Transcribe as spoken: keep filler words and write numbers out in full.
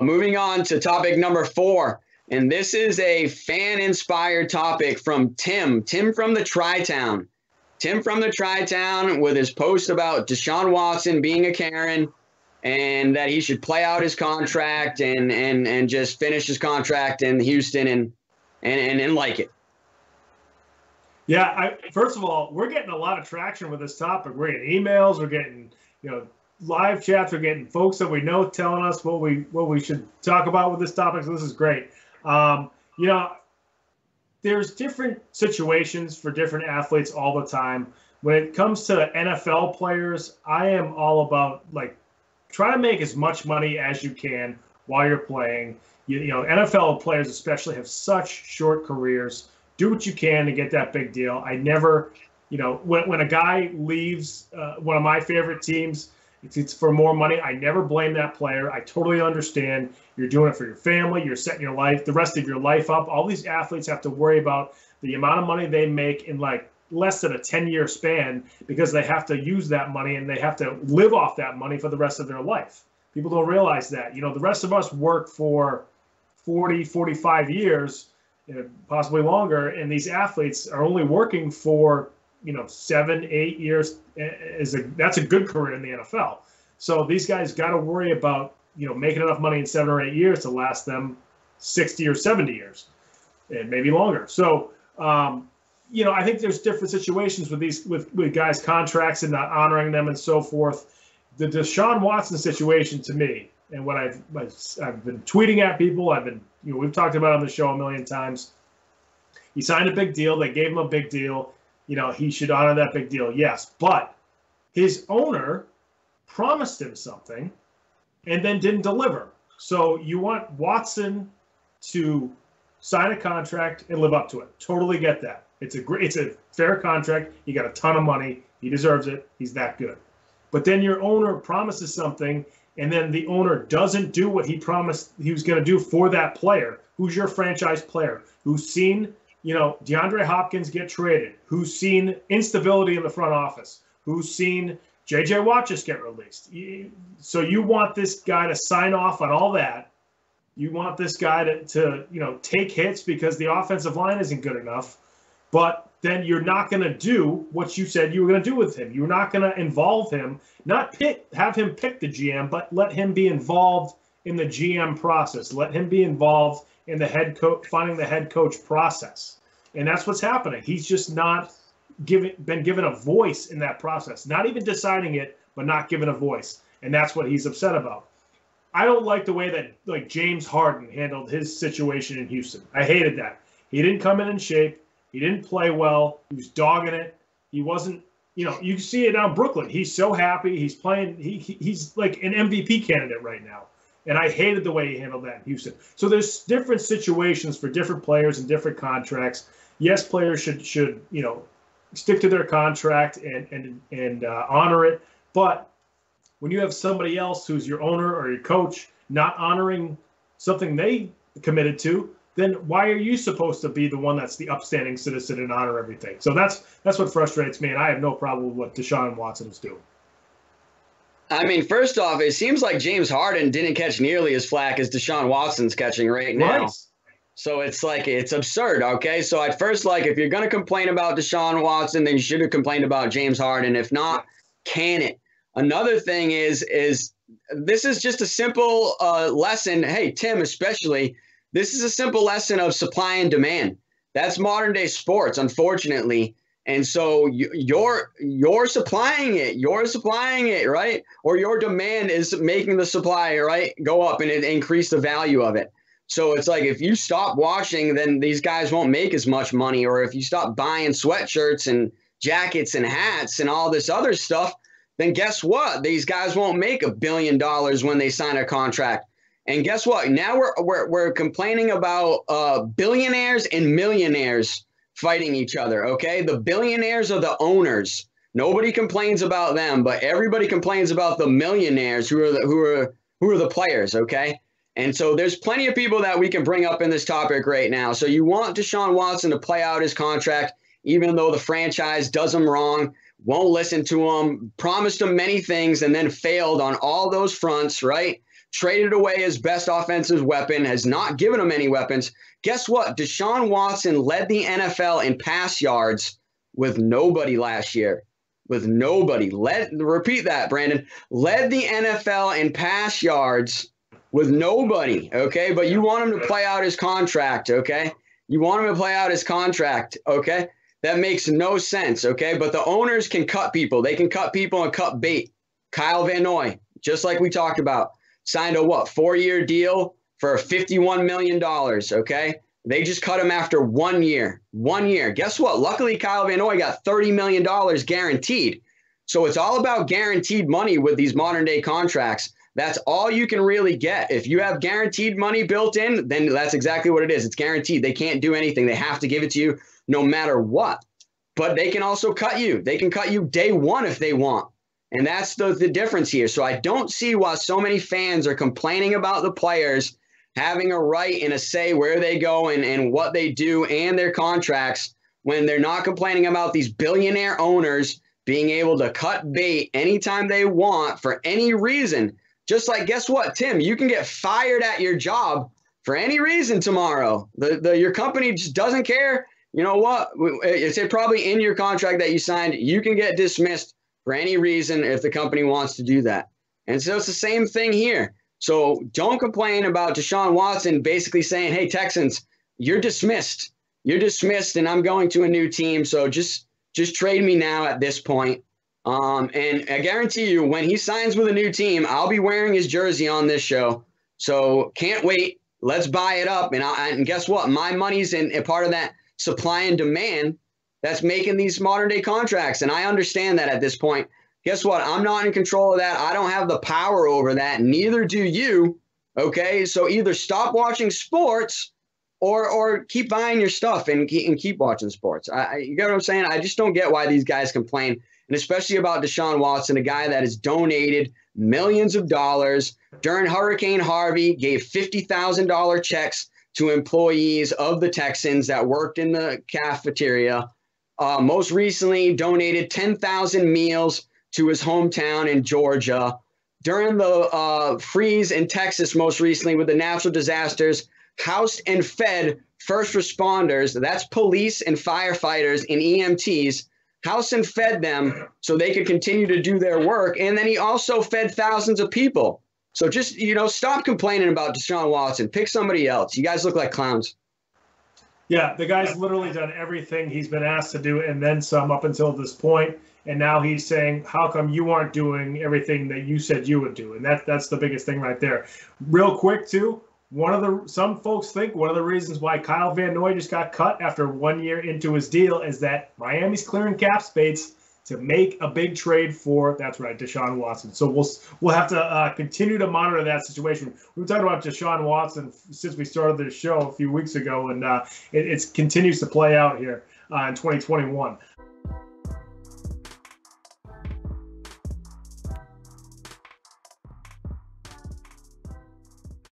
Moving on to topic number four, and this is a fan-inspired topic from Tim. Tim from the Tri-Town. Tim from the Tri-Town with his post about Deshaun Watson being a Karen and that he should play out his contract and and, and just finish his contract in Houston and and, and, and like it. Yeah, I, first of all, we're getting a lot of traction with this topic. We're getting emails, we're getting, you know, live chats, we're getting folks that we know telling us what we what we should talk about with this topic. So this is great. Um, you know, there's different situations for different athletes all the time. When it comes to N F L players, I am all about, like, try to make as much money as you can while you're playing. You, you know, N F L players especially have such short careers. Do what you can to get that big deal. I never, you know, when when a guy leaves uh, one of my favorite teams, it's, it's for more money. I never blame that player. I totally understand. You're doing it for your family. You're setting your life, the rest of your life up. All these athletes have to worry about the amount of money they make in like less than a ten-year span because they have to use that money and they have to live off that money for the rest of their life. People don't realize that. You know, the rest of us work for forty, forty-five years, possibly longer, and these athletes are only working for, you know, seven, eight years. Is a that's a good career in the N F L. So these guys got to worry about, you know, making enough money in seven or eight years to last them sixty or seventy years and maybe longer. So um you know, I think there's different situations with these with, with guys' contracts and not honoring them and so forth. The Deshaun Watson situation to me, and what I've, I've I've been tweeting at people, I've been, you know, we've talked about it on the show a million times. He signed a big deal. They gave him a big deal. You know, he should honor that big deal, yes. But his owner promised him something and then didn't deliver. So you want Watson to sign a contract and live up to it. Totally get that. It's a great, it's a fair contract. He got a ton of money. He deserves it. He's that good. But then your owner promises something, and then the owner doesn't do what he promised he was going to do for that player, who's your franchise player, who's seen, you know, DeAndre Hopkins get traded, who's seen instability in the front office, who's seen J J. Watt just get released. So you want this guy to sign off on all that. You want this guy to, to you know, take hits because the offensive line isn't good enough, but then you're not going to do what you said you were going to do with him. You're not going to involve him, not pick, have him pick the G M, but let him be involved in the G M process. Let him be involved in the head coach, finding the head coach process. And that's what's happening. He's just not given, been given a voice in that process, not even deciding it, but not given a voice. And that's what he's upset about. I don't like the way that, like, James Harden handled his situation in Houston. I hated that. He didn't come in in shape. He didn't play well. He was dogging it. He wasn't, you know, you see it down in Brooklyn. He's so happy. He's playing. He, he He's like an M V P candidate right now. And I hated the way he handled that in Houston. So there's different situations for different players and different contracts. Yes, players should, should you know, stick to their contract and, and, and uh, honor it. But when you have somebody else who's your owner or your coach not honoring something they committed to, then why are you supposed to be the one that's the upstanding citizen and honor everything? So that's that's what frustrates me, and I have no problem with what Deshaun Watson is doing. I mean, first off, it seems like James Harden didn't catch nearly as flack as Deshaun Watson's catching right now. Nice. So it's like, it's absurd, okay? So at first, like, if you're going to complain about Deshaun Watson, then you should have complained about James Harden. If not, can it? Another thing is, is this is just a simple uh, lesson. Hey, Tim, especially, this is a simple lesson of supply and demand. That's modern day sports, unfortunately. And so you're you're supplying it, you're supplying it, right? Or your demand is making the supply, right, go up and it increase the value of it. So it's like, if you stop watching, then these guys won't make as much money. Or if you stop buying sweatshirts and jackets and hats and all this other stuff, then guess what? These guys won't make a billion dollars when they sign a contract. And guess what? Now we're we're we're complaining about uh, billionaires and millionaires fighting each other, okay? The billionaires are the owners. Nobody complains about them, but everybody complains about the millionaires who are the, who are who are the players, okay? And so there's plenty of people that we can bring up in this topic right now. So you want Deshaun Watson to play out his contract, even though the franchise does him wrong. won't listen to him, promised him many things, and then failed on all those fronts, right? Traded away his best offensive weapon, has not given him any weapons. Guess what? Deshaun Watson led the N F L in pass yards with nobody last year. With nobody. Let, repeat that, Brandon. Led the N F L in pass yards with nobody, okay? But you want him to play out his contract, okay? You want him to play out his contract, okay? That makes no sense, okay? But the owners can cut people. They can cut people and cut bait. Kyle Van Noy, just like we talked about, signed a, what, four-year deal for fifty-one million dollars, okay? They just cut him after one year. One year. Guess what? Luckily, Kyle Van Noy got thirty million dollars guaranteed. So it's all about guaranteed money with these modern-day contracts. That's all you can really get. If you have guaranteed money built in, then that's exactly what it is. It's guaranteed. They can't do anything. They have to give it to you no matter what. But they can also cut you. They can cut you day one if they want. And that's the, the difference here. So I don't see why so many fans are complaining about the players having a right and a say where they go and, and what they do and their contracts when they're not complaining about these billionaire owners being able to cut bait anytime they want for any reason. Just like, guess what, Tim? You can get fired at your job for any reason tomorrow. The, the, your company just doesn't care. You know what? It's probably in your contract that you signed. You can get dismissed for any reason if the company wants to do that. And so it's the same thing here. So don't complain about Deshaun Watson basically saying, hey, Texans, you're dismissed. You're dismissed, and I'm going to a new team. So just just trade me now at this point. Um, and I guarantee you, when he signs with a new team, I'll be wearing his jersey on this show. So can't wait. Let's buy it up. And, I, and guess what? My money's in a part of that supply and demand that's making these modern-day contracts. And I understand that at this point. Guess what? I'm not in control of that. I don't have the power over that. Neither do you. Okay? So either stop watching sports or or keep buying your stuff and keep, and keep watching sports. I, I, you get what I'm saying? I just don't get why these guys complain, and especially about Deshaun Watson, a guy that has donated millions of dollars during Hurricane Harvey, gave fifty thousand dollars checks to employees of the Texans that worked in the cafeteria. Uh, most recently, donated ten thousand meals to his hometown in Georgia. During the uh, freeze in Texas most recently with the natural disasters, housed and fed first responders, that's police and firefighters and E M Ts, housed and fed them so they could continue to do their work. And then he also fed thousands of people. So just, you know, stop complaining about Deshaun Watson. Pick somebody else. You guys look like clowns. Yeah, the guy's literally done everything he's been asked to do and then some up until this point. And now he's saying, how come you aren't doing everything that you said you would do? And that that's the biggest thing right there. Real quick, too, one of the some folks think one of the reasons why Kyle Van Noy just got cut after one year into his deal is that Miami's clearing cap space to make a big trade for, that's right, Deshaun Watson. So we'll we'll have to uh, continue to monitor that situation. We've talked about Deshaun Watson since we started this show a few weeks ago, and uh, it it's, continues to play out here uh, in twenty twenty-one.